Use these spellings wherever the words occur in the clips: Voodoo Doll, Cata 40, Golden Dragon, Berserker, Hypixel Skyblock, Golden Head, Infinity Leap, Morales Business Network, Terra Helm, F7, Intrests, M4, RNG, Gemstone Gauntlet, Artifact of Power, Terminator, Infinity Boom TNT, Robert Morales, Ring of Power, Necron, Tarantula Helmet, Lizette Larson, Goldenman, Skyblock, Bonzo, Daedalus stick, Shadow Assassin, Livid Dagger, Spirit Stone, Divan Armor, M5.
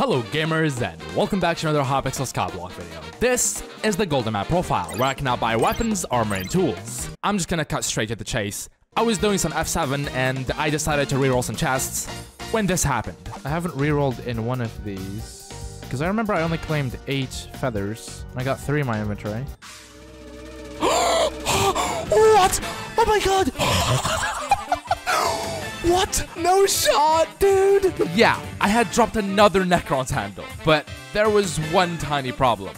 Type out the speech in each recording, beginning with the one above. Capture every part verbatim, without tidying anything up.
Hello gamers, and welcome back to another Hypixel Skyblock video. This is the Goldenman profile, where I can now buy weapons, armor, and tools. I'm just gonna cut straight to the chase. I was doing some F seven, and I decided to reroll some chests when this happened. I haven't rerolled in one of these, because I remember I only claimed eight feathers, and I got three in my inventory. What? Oh my god! What? No shot, dude! Yeah, I had dropped another Necron's handle, but there was one tiny problem.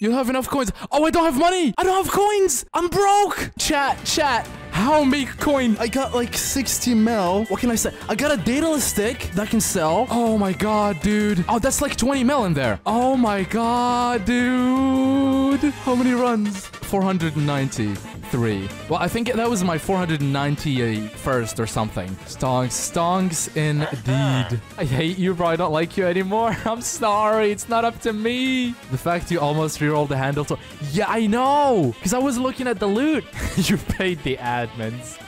You have enough coins. Oh, I don't have money! I don't have coins! I'm broke! Chat, chat. How make coin? I got like sixty mil. What can I say? I got a Daedalus stick that can sell. Oh my god, dude. Oh, that's like twenty mil in there. Oh my god, dude. How many runs? four hundred ninety-three. Well, I think that was my four hundred ninety-first or something. Stonks. Stonks indeed. I hate you, bro. I don't like you anymore. I'm sorry. It's not up to me. The fact you almost rerolled the handle to... Yeah, I know. Because I was looking at the loot. You paid the admins.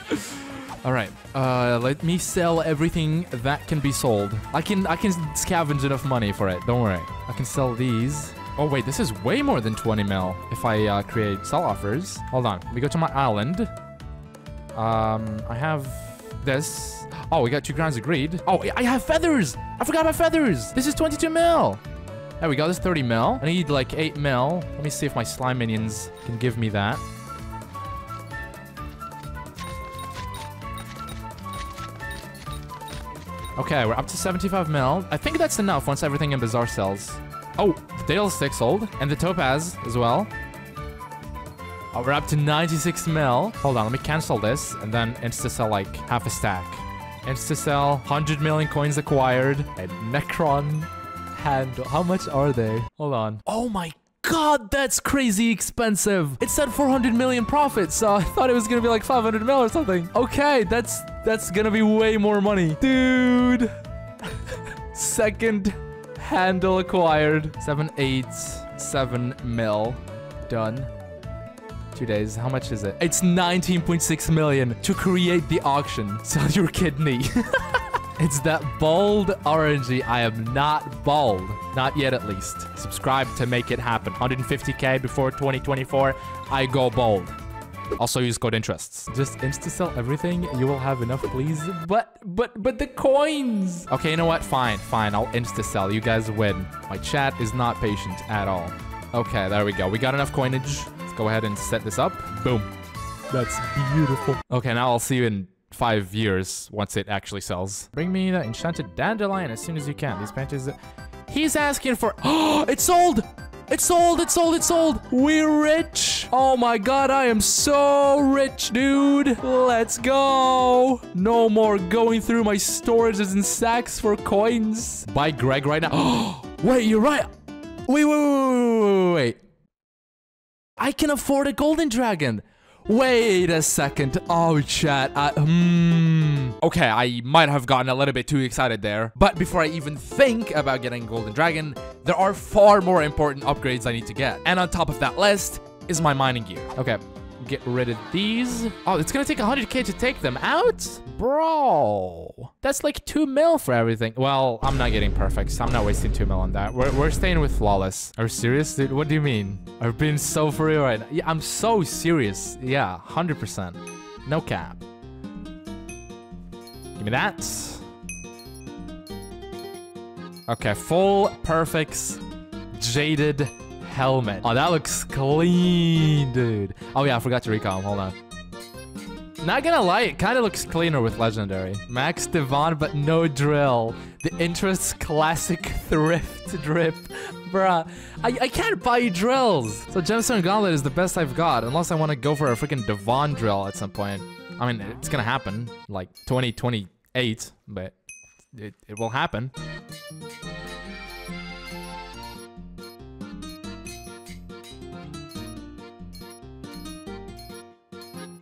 All right. Uh, let me sell everything that can be sold. I can, I can scavenge enough money for it. Don't worry. I can sell these. Oh, wait, this is way more than twenty mil if I uh, create sell offers. Hold on. We go to my island. Um, I have this. Oh, we got two grounds agreed. Oh, I have feathers. I forgot my feathers. This is twenty-two mil. There we go. This is thirty mil. I need like eight mil. Let me see if my slime minions can give me that. Okay, we're up to seventy-five mil. I think that's enough once everything in Bazaar sells. Oh, the Daedalus stick sold, and the Topaz as well. Oh, we're up to ninety-six mil. Hold on, let me cancel this, and then insta-sell like half a stack. Insta-sell, one hundred million coins acquired, a Necron handle. How much are they? Hold on. Oh my god, that's crazy expensive. It said four hundred million profit, so I thought it was gonna be like five hundred mil or something. Okay, that's, that's gonna be way more money. Dude. Second handle acquired. seven eight seven mil. Done. Two days. How much is it? It's nineteen point six million to create the auction. Sell your kidney. It's that bold R N G. I am not bold. Not yet, at least. Subscribe to make it happen. one hundred fifty K before twenty twenty-four. I go bold. Also use code Intrests. Just insta-sell everything. You will have enough, please. But, but, but the coins! Okay, you know what? Fine, fine. I'll insta-sell. You guys win. My chat is not patient at all. Okay, there we go. We got enough coinage. Let's go ahead and set this up. Boom. That's beautiful. Okay, now I'll see you in five years once it actually sells. Bring me that enchanted dandelion as soon as you can. These patches... He's asking for... Oh, it's sold! It's sold, it's sold, it's sold. We're rich. Oh my god, I am so rich, dude. Let's go. No more going through my storages and sacks for coins. Buy Greg right now. Oh, wait, you're right. Wait, wait, wait, wait, wait, wait. I can afford a Golden Dragon. Wait a second. Oh, chat. I, hmm. Okay, I might have gotten a little bit too excited there. But before I even think about getting Golden Dragon, there are far more important upgrades I need to get. And on top of that list is my mining gear. Okay, get rid of these. Oh, it's gonna take one hundred K to take them out? Bro, that's like two mil for everything. Well, I'm not getting perfect, so I'm not wasting two mil on that. We're, we're staying with flawless. Are you serious, dude? What do you mean? I've been so for real right now. Yeah, I'm so serious. Yeah, one hundred percent. No cap. Give me that. Okay, full perfects, jaded helmet. Oh, that looks clean, dude. Oh yeah, I forgot to recall. Hold on. Not gonna lie, it kind of looks cleaner with legendary. Max Divan, but no drill. The Intrests classic thrift drip. Bruh, I, I can't buy drills. So Gemstone Gauntlet is the best I've got, unless I want to go for a freaking Divan drill at some point. I mean, it's gonna happen, like twenty twenty-eight, but it, it will happen.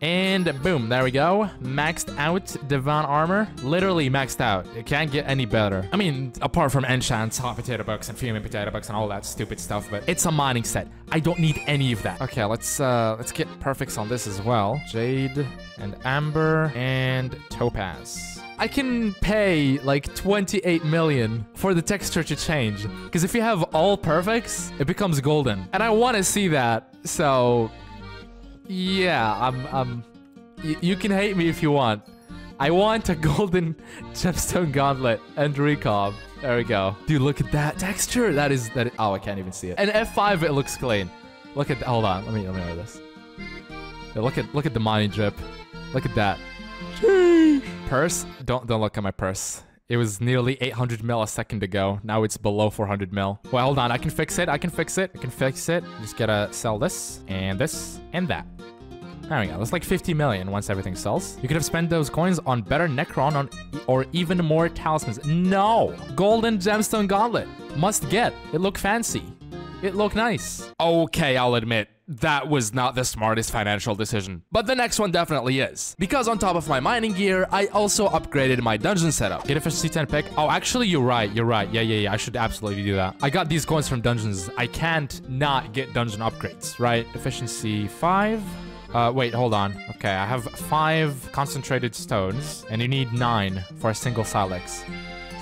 And boom, there we go. Maxed out Divan Armor. Literally maxed out. It can't get any better. I mean, apart from enchants, hot potato bucks, and fuming potato bucks, and all that stupid stuff, but it's a mining set. I don't need any of that. Okay, let's uh, let's get perfects on this as well. Jade and Amber and Topaz. I can pay like twenty-eight million for the texture to change. Because if you have all perfects, it becomes golden. And I want to see that. So yeah, I'm, I'm, you can hate me if you want. I want a golden gemstone gauntlet and recom. There we go. Dude, look at that texture. That is, that is, oh, I can't even see it. And F five, it looks clean. Look at, hold on. Let me, let me know this. Yeah, look at, look at the money drip. Look at that. Jeez. Purse? Don't, don't look at my purse. It was nearly eight hundred mil a second ago. Now it's below four hundred mil. Well, hold on. I can fix it. I can fix it. I can fix it. Just gotta sell this and this and that. There we go. That's like fifty million once everything sells. You could have spent those coins on better Necron on, or even more talismans. No! Golden Gemstone Gauntlet. Must get. It looked fancy. It looked nice. Okay, I'll admit, that was not the smartest financial decision. But the next one definitely is. Because on top of my mining gear, I also upgraded my dungeon setup. Get efficiency ten pick. Oh, actually, you're right. You're right. Yeah, yeah, yeah. I should absolutely do that. I got these coins from dungeons. I can't not get dungeon upgrades, right? Efficiency five. Uh, wait, hold on. Okay, I have five concentrated stones, and you need nine for a single Silex.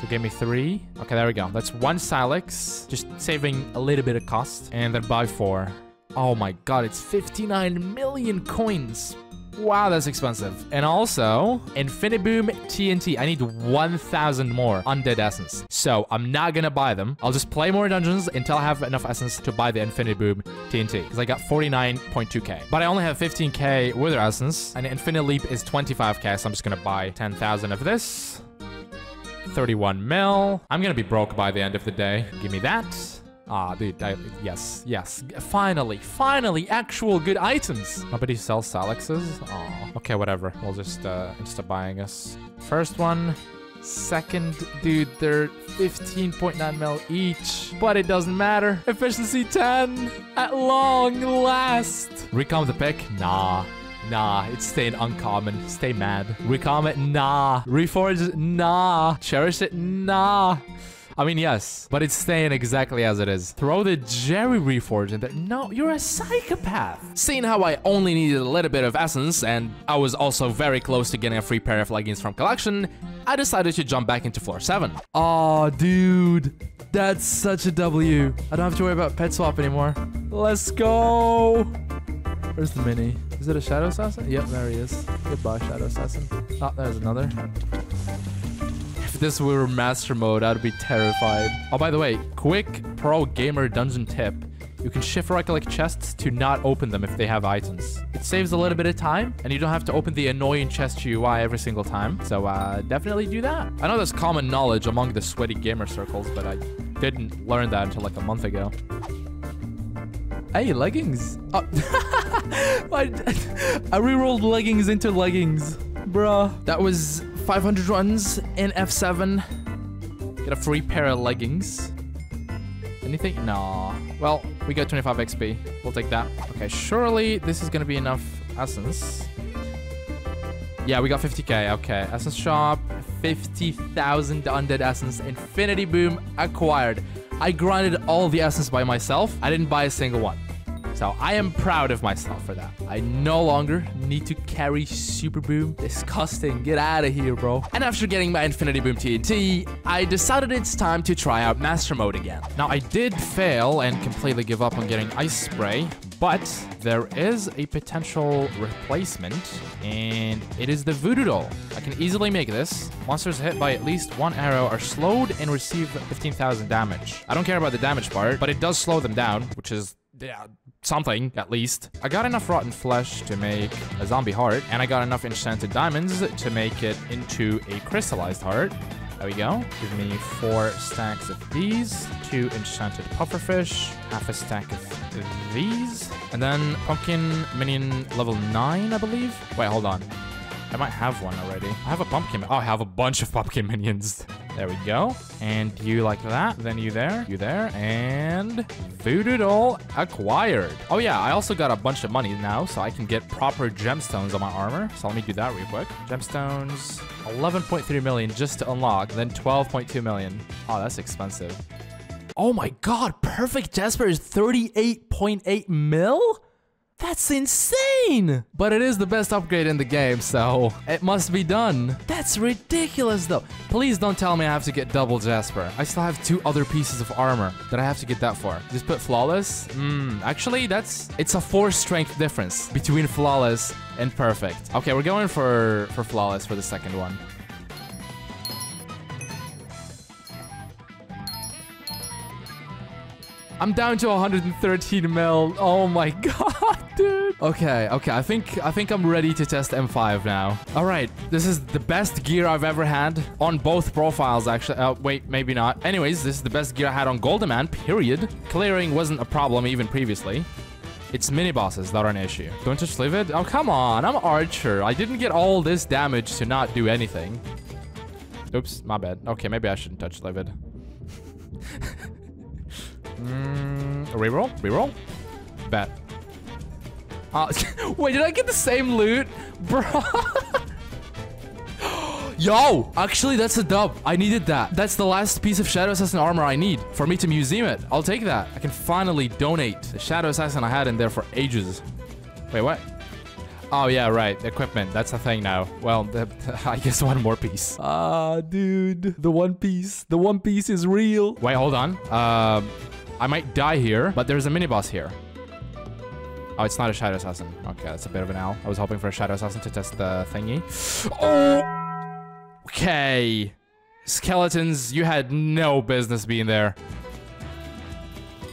So give me three. Okay, there we go. That's one Silex, just saving a little bit of cost, and then buy four. Oh my god, it's fifty-nine million coins. Wow, that's expensive. And also, Infinity Boom T N T. I need one thousand more Undead Essence. So, I'm not gonna buy them. I'll just play more dungeons until I have enough Essence to buy the Infinity Boom T N T. Because I got forty-nine point two K. But I only have fifteen K Wither Essence. And Infinity Leap is twenty-five K. So, I'm just gonna buy ten thousand of this. thirty-one mil. I'm gonna be broke by the end of the day. Give me that. Ah, dude, I, yes, yes. Finally, finally, actual good items. Nobody sells Silexes? Oh, okay, whatever. We'll just, uh, insta buying us. First one, second, dude, they're fifteen point nine mil each. But it doesn't matter. Efficiency ten at long last. Recom the pick? Nah. Nah, it's staying uncommon. Stay mad. Recom it? Nah. Reforge? Nah. Cherish it? Nah. I mean, yes, but it's staying exactly as it is. Throw the Jerry Reforge in there. No, you're a psychopath. Seeing how I only needed a little bit of essence, and I was also very close to getting a free pair of leggings from collection, I decided to jump back into floor seven. Aw, dude, that's such a W. I don't have to worry about pet swap anymore. Let's go. Where's the mini? Is it a Shadow Assassin? Yep, there he is. Goodbye, Shadow Assassin. Oh, there's another. If this were Master Mode, I'd be terrified. Oh, by the way, quick pro gamer dungeon tip. You can shift right click chests to not open them if they have items. It saves a little bit of time, and you don't have to open the annoying chest U I every single time. So uh, definitely do that. I know that's common knowledge among the sweaty gamer circles, but I didn't learn that until like a month ago. Hey, leggings. Oh. I, I rerolled leggings into leggings. Bruh. That was five hundred runs in F seven. Get a free pair of leggings. Anything? No. Well, we got twenty-five X P. We'll take that. Okay, surely this is gonna be enough essence. Yeah, we got fifty K. Okay, essence shop, fifty thousand undead essence. Infinity Boom acquired. I grinded all the essence by myself. I didn't buy a single one. So I am proud of myself for that. I no longer need to carry Super Boom. Disgusting. Get out of here, bro. And after getting my Infinity Boom T N T, I decided it's time to try out Master Mode again. Now, I did fail and completely give up on getting Ice Spray, but there is a potential replacement, and it is the Voodoo Doll. I can easily make this. Monsters hit by at least one arrow are slowed and receive fifteen thousand damage. I don't care about the damage part, but it does slow them down, which is... yeah, something, at least. I got enough rotten flesh to make a zombie heart, and I got enough enchanted diamonds to make it into a crystallized heart. There we go. Give me four stacks of these, two enchanted pufferfish, half a stack of these, and then pumpkin minion level nine, I believe. Wait, hold on. I might have one already. I have a pumpkin. Oh, I have a bunch of pumpkin minions. There we go. And you like that. Then you there. You there. And Voodoo Doll acquired. Oh, yeah. I also got a bunch of money now, so I can get proper gemstones on my armor. So let me do that real quick. Gemstones. eleven point three million just to unlock. Then twelve point two million. Oh, that's expensive. Oh, my God. Perfect Jasper is thirty-eight point eight mil? That's insane. insane! But it is the best upgrade in the game, so it must be done. That's ridiculous, though. Please don't tell me I have to get double Jasper. I still have two other pieces of armor that I have to get that for. Just put Flawless. Mm, actually, that's... It's a four strength difference between Flawless and Perfect. Okay, we're going for, for Flawless for the second one. I'm down to one hundred thirteen mil. Oh my god, dude. Okay, okay. I think I think I'm ready to test M five now. All right, this is the best gear I've ever had on both profiles, actually. Uh, wait, maybe not. Anyways, this is the best gear I had on Goldenman, period. Clearing wasn't a problem even previously. It's mini-bosses that are an issue. Don't touch Livid? Oh, come on. I'm Archer. I didn't get all this damage to not do anything. Oops, my bad. Okay, maybe I shouldn't touch Livid. Mm, reroll, reroll, bet. Uh, wait, did I get the same loot, bro? Yo, actually, that's a dub. I needed that. That's the last piece of Shadow Assassin armor I need for me to museum it. I'll take that. I can finally donate the Shadow Assassin I had in there for ages. Wait, what? Oh, yeah, right. Equipment. That's the thing now. Well, the, I guess one more piece. Ah, dude. The one piece. The one piece is real. Wait, hold on. Um... I might die here, but there's a mini-boss here. Oh, it's not a Shadow Assassin. Okay, that's a bit of an owl. I was hoping for a Shadow Assassin to test the thingy. Oh! Okay. Skeletons, you had no business being there.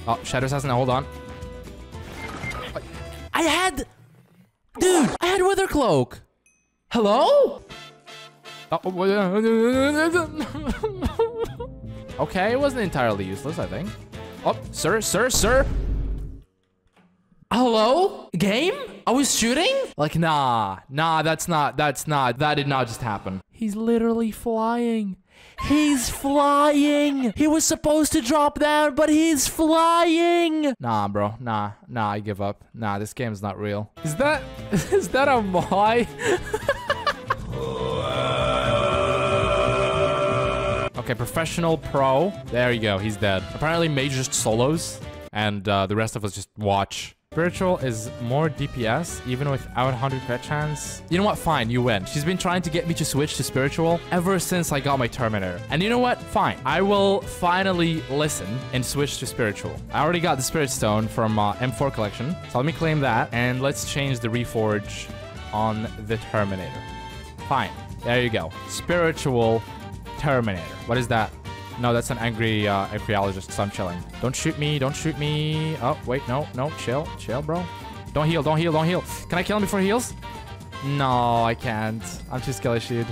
Oh, Shadow Assassin, hold on. I had... Dude, I had Wither Cloak. Hello? Oh. Okay, it wasn't entirely useless, I think. Oh, sir, sir, sir. Hello? Game? I was shooting? Like, nah. Nah, that's not, that's not, that did not just happen. He's literally flying. He's flying. He was supposed to drop down, but he's flying. Nah, bro. Nah, nah, I give up. Nah, this game's not real. Is that, is that a Moi? Okay, professional pro. There you go. He's dead. Apparently, Mage just solos, and uh, the rest of us just watch. Spiritual is more D P S, even without one hundred crit chance. You know what? Fine, you win. She's been trying to get me to switch to Spiritual ever since I got my Terminator. And you know what? Fine. I will finally listen and switch to Spiritual. I already got the Spirit Stone from uh, M four collection, so let me claim that. And let's change the Reforge on the Terminator. Fine. There you go. Spiritual... Terminator. What is that? No, that's an angry uh, archaeologist, so I'm chilling. Don't shoot me. Don't shoot me. Oh, wait. No, no. Chill. Chill, bro. Don't heal. Don't heal. Don't heal. Can I kill him before he heals? No, I can't. I'm too skelly shield.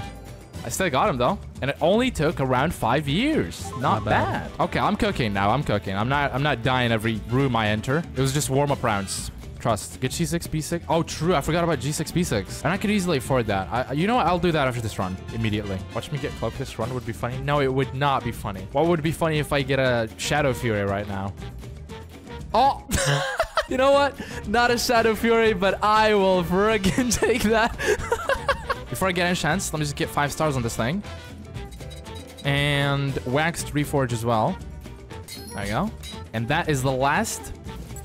I still got him, though. And it only took around five years. Not, not bad. bad. Okay, I'm cooking now. I'm cooking. I'm not I'm not dying every room I enter. It was just warm-up rounds. Trust. Get G six, B six. Oh, true. I forgot about G six, B six. And I could easily afford that. I, you know what? I'll do that after this run. Immediately. Watch me get cloaked. This run would be funny. No, it would not be funny. What would be funny if I get a Shadow Fury right now? Oh! You know what? Not a Shadow Fury, but I will friggin' take that. Before I get any chance, let me just get five stars on this thing. And Waxed Reforge as well. There you go. And that is the last...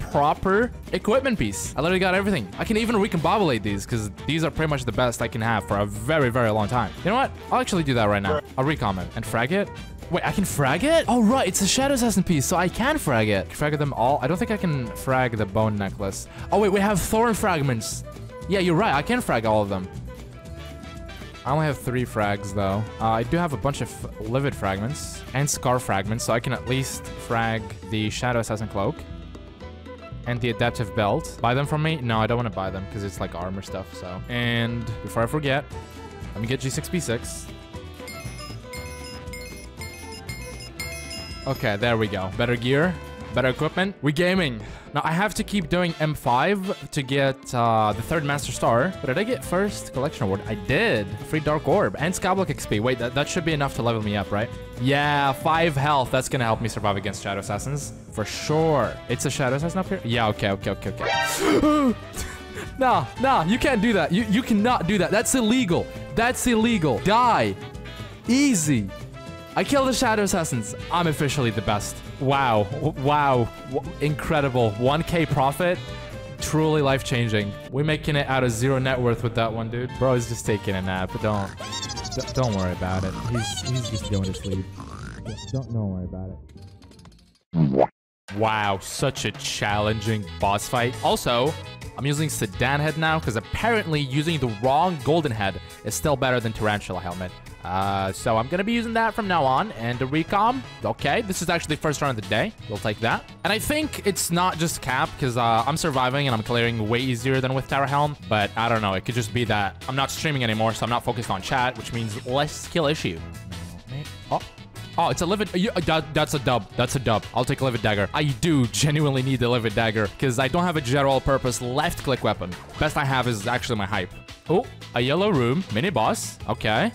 proper equipment piece. I literally got everything. I can even recombobulate these because these are pretty much the best I can have for a very, very long time. You know what? I'll actually do that right now. I'll recom it and frag it. Wait, I can frag it? Oh, right. It's a Shadow Assassin piece, so I can frag it. Frag them all. I don't think I can frag the bone necklace. Oh, wait. We have thorn fragments. Yeah, you're right. I can frag all of them. I only have three frags, though. Uh, I do have a bunch of livid fragments and scar fragments, so I can at least frag the Shadow Assassin cloak. And the adaptive belt. Buy them from me? No, I don't want to buy them because it's like armor stuff, so. And before I forget, let me get G six, B six. Okay, there we go. Better gear, better equipment. We gaming. Now I have to keep doing M five to get uh, the third Master Star. But did I get first collection award? I did. Free Dark Orb and Skyblock X P. Wait, that, that should be enough to level me up, right? Yeah, five health. That's going to help me survive against Shadow Assassins. For sure. It's a Shadow Assassin up here? Yeah, okay, okay, okay, okay. Nah, nah, you can't do that. You, you cannot do that. That's illegal. That's illegal. Die. Easy. I killed the Shadow Assassins. I'm officially the best. Wow. Wow. Incredible. one K profit. truly life-changing. We're making it out of zero net worth with that one, dude. Bro is just taking a nap. Don't, don't worry about it. He's, he's just going to sleep. Don't, don't worry about it. Wow, such a challenging boss fight. Also, I'm using Sadan Head now because apparently using the wrong Golden Head is still better than Tarantula Helmet. Uh, so I'm going to be using that from now on. And the recom, okay, this is actually the first run of the day. We'll take that. And I think it's not just cap because uh, I'm surviving and I'm clearing way easier than with Terra Helm. But I don't know. It could just be that I'm not streaming anymore, so I'm not focused on chat, which means less skill issue. Oh. Oh, it's a Livid... You, that, that's a dub. That's a dub. I'll take a Livid Dagger. I do genuinely need the Livid Dagger because I don't have a general-purpose left-click weapon. Best I have is actually my hype. Oh, a yellow room. Mini-boss. Okay.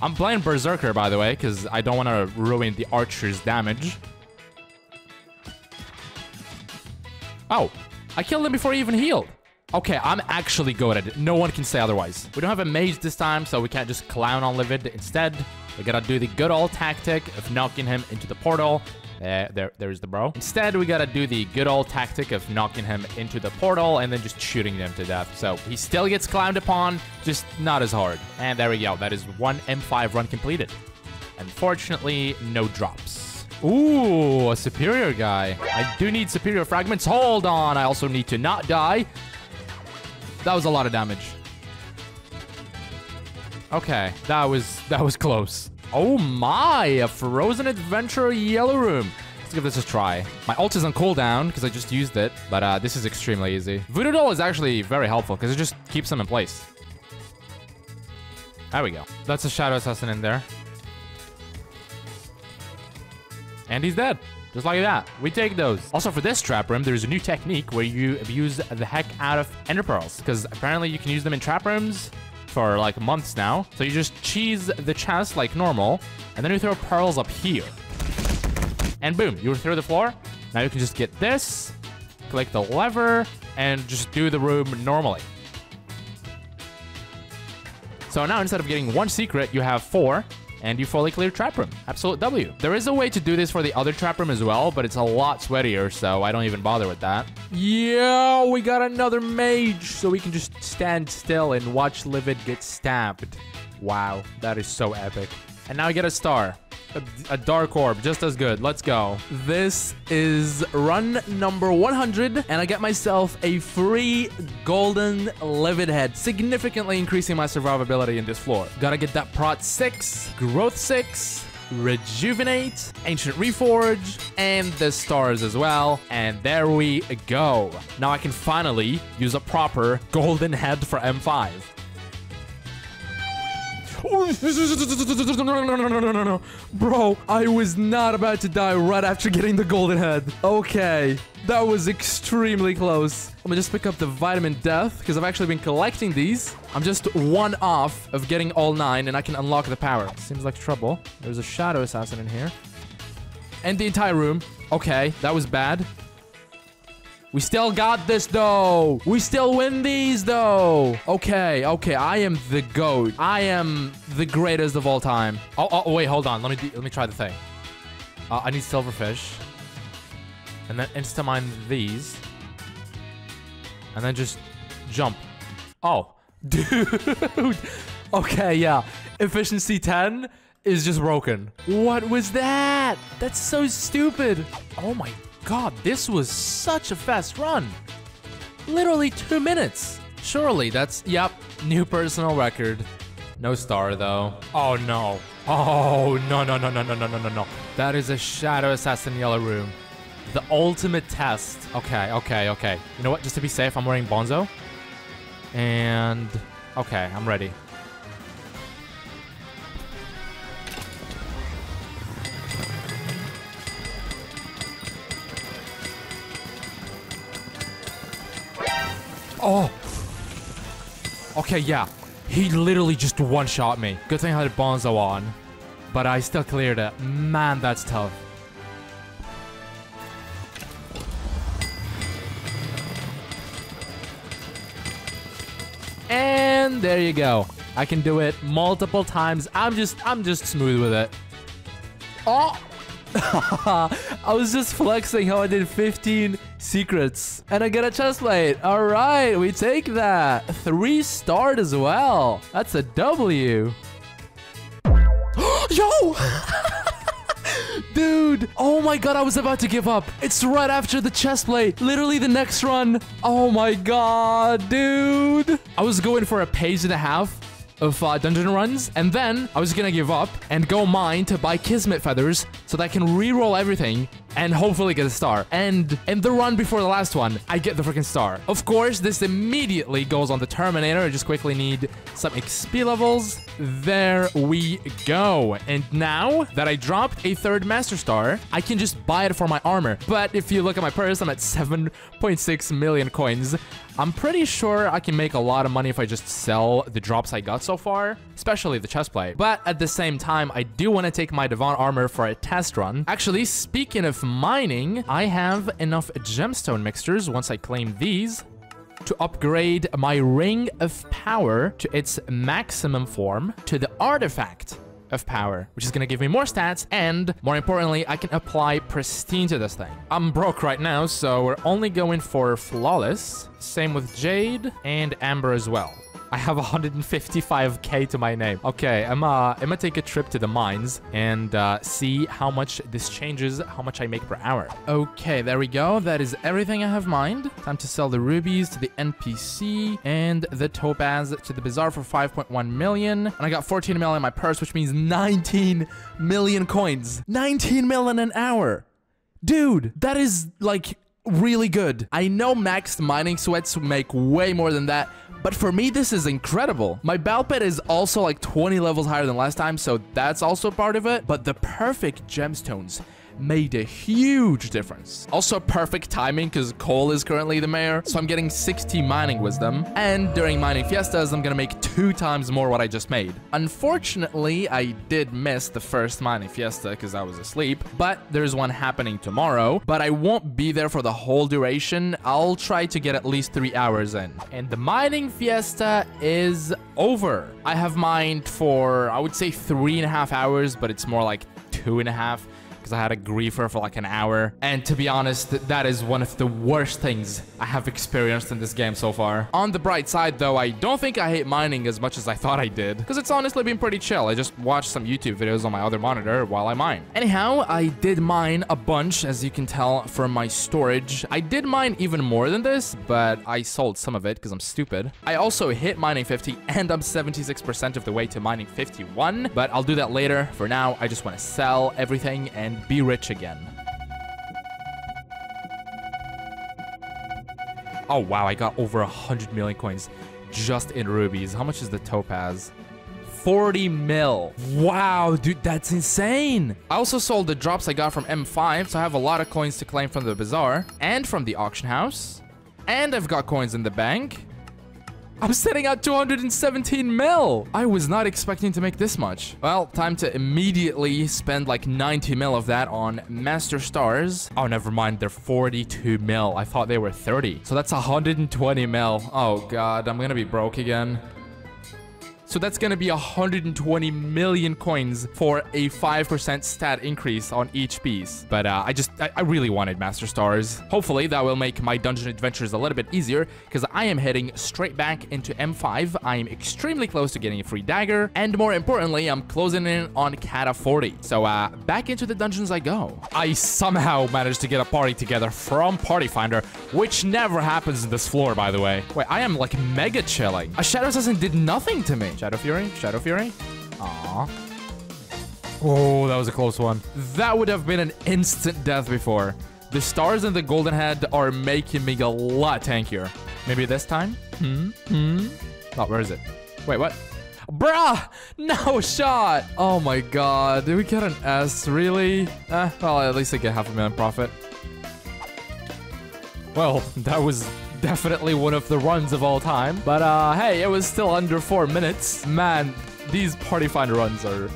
I'm playing Berserker, by the way, because I don't want to ruin the Archer's damage. Oh, I killed him before he even healed. Okay, I'm actually good at it. No one can say otherwise. We don't have a mage this time, so we can't just clown on Livid. Instead... we gotta do the good old tactic of knocking him into the portal. Uh, there, there's the bro. Instead, we gotta do the good old tactic of knocking him into the portal and then just shooting them to death. So he still gets clowned upon, just not as hard. And there we go. That is one M five run completed. Unfortunately, no drops. Ooh, a superior guy. I do need superior fragments. Hold on. I also need to not die. That was a lot of damage. Okay, that was that was close. Oh my, a Frozen Adventure Yellow Room. Let's give this a try. My ult is on cooldown because I just used it, but uh, this is extremely easy. Voodoo Doll is actually very helpful because it just keeps them in place. There we go. That's a Shadow Assassin in there. And he's dead. Just like that. We take those. Also, for this trap room, there's a new technique where you abuse the heck out of ender pearls because apparently you can use them in trap rooms for like months now. So you just cheese the chest like normal, and then you throw pearls up here. And boom, you're through the floor. Now you can just get this, click the lever, and just do the room normally. So now instead of getting one secret, you have four, and you fully clear trap room. Absolute W. There is a way to do this for the other trap room as well, but it's a lot sweatier, so I don't even bother with that. Yeah, we got another mage, so we can just stand still and watch Livid get stabbed. Wow, that is so epic. And now we get a star. A, a dark orb, just as good. Let's go. This is run number one hundred, and I get myself a free golden Livid Head, significantly increasing my survivability in this floor. Gotta get that Prot six, Growth six, Rejuvenate, Ancient Reforge, and the stars as well. And there we go. Now I can finally use a proper golden head for M five. Bro, I was not about to die right after getting the golden head. Okay, that was extremely close. I'm gonna just pick up the vitamin death because I've actually been collecting these. I'm just one off of getting all nine and I can unlock the power. Seems like trouble. There's a Shadow Assassin in here. And the entire room. Okay, that was bad. We still got this, though. We still win these, though. Okay, okay. I am the GOAT. I am the greatest of all time. Oh, oh wait, hold on. Let me let me try the thing. Uh, I need silverfish. And then insta-mine these. And then just jump. Oh, dude. Okay, yeah. Efficiency ten is just broken. What was that? That's so stupid. Oh, my God. God, this was such a fast run. Literally two minutes. Surely that's, yep, new personal record. No star though. Oh no. Oh no, no, no, no, no, no, no, no. That is a Shadow Assassin Yellow Room. The ultimate test. Okay, okay, okay. You know what? Just to be safe, I'm wearing Bonzo. And, okay, I'm ready. Oh, okay, yeah. He literally just one-shot me. Good thing I had Bonzo on, but I still cleared it. Man, that's tough. And there you go. I can do it multiple times. I'm just, I'm just smooth with it. Oh, I was just flexing how I did fifteen secrets. And I get a chestplate. All right, we take that. Three starred as well. That's a W. Yo! Dude, oh my god, I was about to give up. It's right after the chestplate, literally the next run. Oh my god, dude. I was going for a page and a half of uh, dungeon runs, and then I was gonna give up and go mine to buy Kismet Feathers so that I can reroll everything and hopefully get a star. And in the run before the last one, I get the freaking star. Of course, this immediately goes on the Terminator. I just quickly need some X P levels. There we go. And now that I dropped a third Master Star, I can just buy it for my armor. But if you look at my purse, I'm at seven point six million coins. I'm pretty sure I can make a lot of money if I just sell the drops I got so far, especially the chestplate. But at the same time, I do want to take my Divan Armor for a test run. Actually, speaking of mining, I have enough gemstone mixtures once I claim these to upgrade my Ring of Power to its maximum form to the Artifact of Power, which is gonna give me more stats, and more importantly, I can apply Pristine to this thing. I'm broke right now, so we're only going for Flawless. Same with Jade and Amber as well. I have one hundred fifty-five K to my name. Okay, I'm uh, I'm gonna take a trip to the mines and uh, see how much this changes, how much I make per hour. Okay, there we go. That is everything I have mined. Time to sell the rubies to the N P C and the topaz to the bazaar for five point one million. And I got fourteen million in my purse, which means nineteen million coins. nineteen million an hour. Dude, that is like really good. I know maxed mining sweats make way more than that, but for me, this is incredible. My battle pet is also like twenty levels higher than last time, so that's also part of it. But the perfect gemstones made a huge difference. Also perfect timing, because Cole is currently the mayor, so I'm getting sixty mining wisdom. And during mining fiestas, I'm gonna make two times more what I just made. Unfortunately, I did miss the first mining fiesta because I was asleep, but there's one happening tomorrow, but I won't be there for the whole duration. I'll try to get at least three hours in. And the mining fiesta is over. I have mined for, I would say three and a half hours, but it's more like two and a half. I had a griefer for like an hour, and to be honest, that is one of the worst things I have experienced in this game so far. On the bright side though, I don't think I hate mining as much as I thought I did, because it's honestly been pretty chill. I just watched some YouTube videos on my other monitor while I mine. Anyhow, I did mine a bunch, as you can tell from my storage. I did mine even more than this, but I sold some of it because I'm stupid. I also hit mining fifty, and I'm seventy-six percent of the way to mining fifty-one, but I'll do that later. For now, I just want to sell everything and be rich again. Oh wow, I got over a hundred million coins just in rubies. How much is the topaz? forty mil. Wow, dude, that's insane. I also sold the drops I got from M five, so I have a lot of coins to claim from the bazaar and from the auction house. And I've got coins in the bank. I'm setting out two hundred seventeen mil. I was not expecting to make this much. Well, time to immediately spend like ninety mil of that on Master Stars. Oh, never mind. They're forty-two mil. I thought they were thirty. So that's one hundred twenty mil. Oh God, I'm gonna be broke again. So that's gonna be one hundred twenty million coins for a five percent stat increase on each piece. But uh, I just, I, I really wanted Master Stars. Hopefully that will make my dungeon adventures a little bit easier, because I am heading straight back into M five. I am extremely close to getting a free dagger. And more importantly, I'm closing in on Cata forty. So uh, back into the dungeons I go. I somehow managed to get a party together from Party Finder, which never happens in this floor, by the way. Wait, I am like mega chilling. A Shadow Assassin did nothing to me. Shadow Fury? Shadow Fury? Aww. Oh, that was a close one. That would have been an instant death before. The stars and the golden head are making me a lot tankier. Maybe this time? Hmm? Hmm? Oh, where is it? Wait, what? Bruh! No shot! Oh my god. Did we get an S? Really? Eh, well, at least I get half a million profit. Well, that was definitely one of the runs of all time, but uh hey, it was still under four minutes. Man, these Party Finder runs are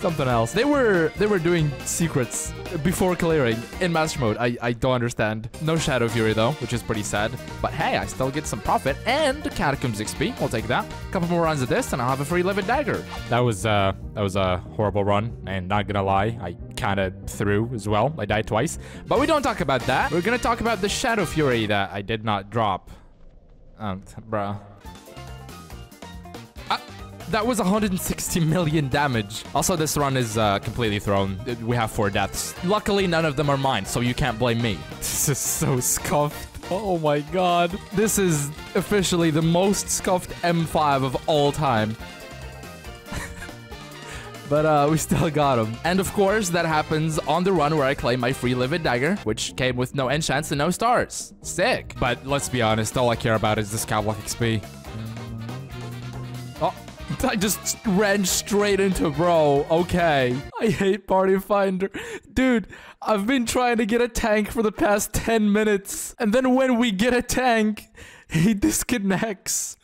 something else. They were they were doing secrets before clearing in Master Mode. I, I don't understand. No Shadow Fury though, which is pretty sad, but hey, I still get some profit and Catacombs X P. I'll take that. A couple more runs of this and I'll have a free Livid Dagger. That was uh that was a horrible run, and not gonna lie, I kind of threw as well. I died twice. But we don't talk about that. We're going to talk about the Shadow Fury that I did not drop. Um, bruh. Uh, that was one hundred sixty million damage. Also, this run is uh, completely thrown. We have four deaths. Luckily, none of them are mine, so you can't blame me. This is so scuffed. Oh my god. This is officially the most scuffed M five of all time. But uh, we still got him. And of course, that happens on the run where I claim my free Livid Dagger, which came with no enchants and no stars. Sick. But let's be honest, all I care about is the Skyblock X P. Oh, I just ran straight into bro. Okay. I hate Party Finder. Dude, I've been trying to get a tank for the past ten minutes. And then when we get a tank, he disconnects.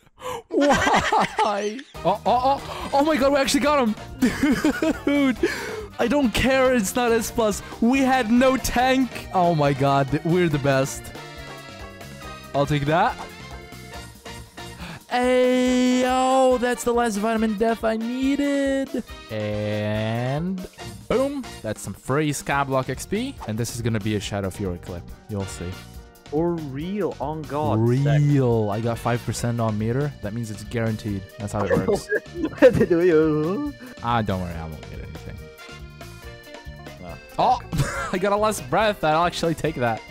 Why? oh, oh, oh, oh my god, we actually got him. Dude, I don't care, it's not S plus. We had no tank. Oh my god, we're the best. I'll take that. Hey, oh, that's the last vitamin death I needed. And boom, that's some free Skyblock X P. And this is gonna be a Shadow Fury clip, you'll see. For real, on God. Real. Sec. I got five percent on meter. That means it's guaranteed. That's how it works. What did you? Ah, don't worry. I won't get anything. No. Oh, I got a last breath. I'll actually take that.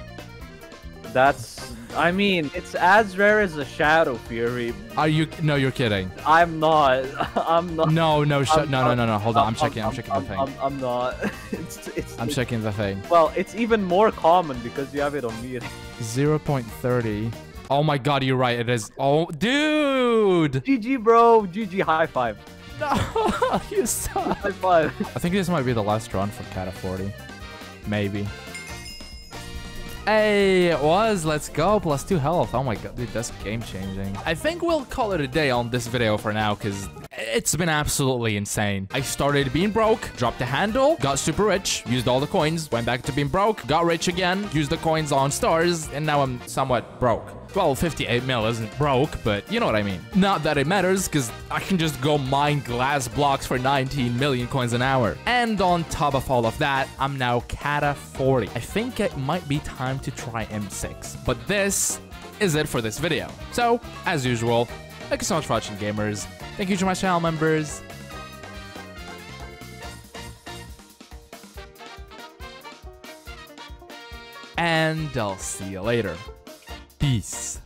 That's... I mean, it's as rare as a Shadow Fury. Are you... No, you're kidding. I'm not. I'm not. No, no, sh I'm, no, no, no, no. Hold I'm, on. I'm checking. I'm, I'm checking I'm, the thing. I'm, I'm not. It's, it's, I'm it's, checking the thing. Well, it's even more common because you have it on meter. zero point three zero. Oh my god, you're right. It is. Oh, dude. G G, bro. G G, high five. No, you suck. High five. I think this might be the last run for Cata forty. Maybe. Hey, it was. Let's go. Plus two health. Oh my god, dude, that's game changing. I think we'll call it a day on this video for now because it's been absolutely insane. I started being broke, dropped the handle, got super rich, used all the coins, went back to being broke, got rich again, used the coins on stars, and now I'm somewhat broke. Well, fifty-eight mil isn't broke, but you know what I mean. Not that it matters, because I can just go mine glass blocks for nineteen million coins an hour. And on top of all of that, I'm now Cata forty. I think it might be time to try M six. But this is it for this video. So, as usual, thank you so much for watching, gamers. Thank you to my channel members. And I'll see you later. Peace.